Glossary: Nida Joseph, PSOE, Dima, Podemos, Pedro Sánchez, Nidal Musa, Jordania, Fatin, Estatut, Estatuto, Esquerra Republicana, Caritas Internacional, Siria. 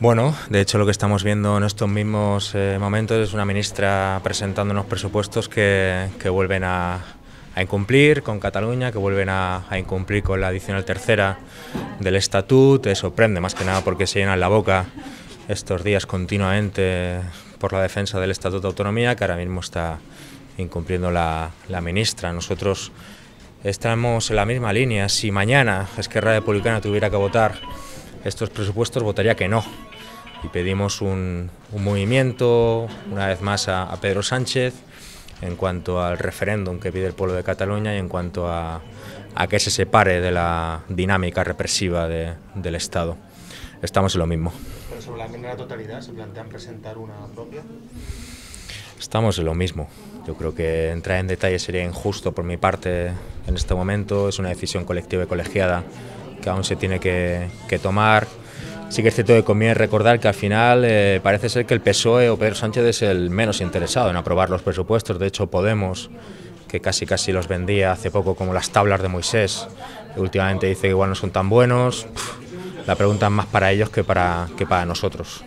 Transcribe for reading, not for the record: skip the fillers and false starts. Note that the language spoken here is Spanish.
Bueno, de hecho lo que estamos viendo en estos mismos momentos es una ministra presentando unos presupuestos que vuelven a incumplir con Cataluña, que vuelven a incumplir con la adicional tercera del estatut. Sorprende más que nada porque se llenan la boca estos días continuamente por la defensa del estatuto de autonomía que ahora mismo está incumpliendo la ministra. Nosotros estamos en la misma línea. Si mañana Esquerra Republicana tuviera que votar estos presupuestos, votaría que no. Y pedimos un movimiento, una vez más, a Pedro Sánchez en cuanto al referéndum que pide el pueblo de Cataluña y en cuanto a que se separe de la dinámica represiva del Estado. Estamos en lo mismo. ¿Pero sobre la enmienda de la totalidad se plantean presentar una propia? Estamos en lo mismo. Yo creo que entrar en detalle sería injusto por mi parte en este momento. Es una decisión colectiva y colegiada que aún se tiene que tomar. Sí que es cierto que conviene recordar que al final parece ser que el PSOE o Pedro Sánchez es el menos interesado en aprobar los presupuestos. De hecho, Podemos, que casi los vendía hace poco como las tablas de Moisés, que últimamente dice que igual no son tan buenos. La pregunta es más para ellos que para nosotros.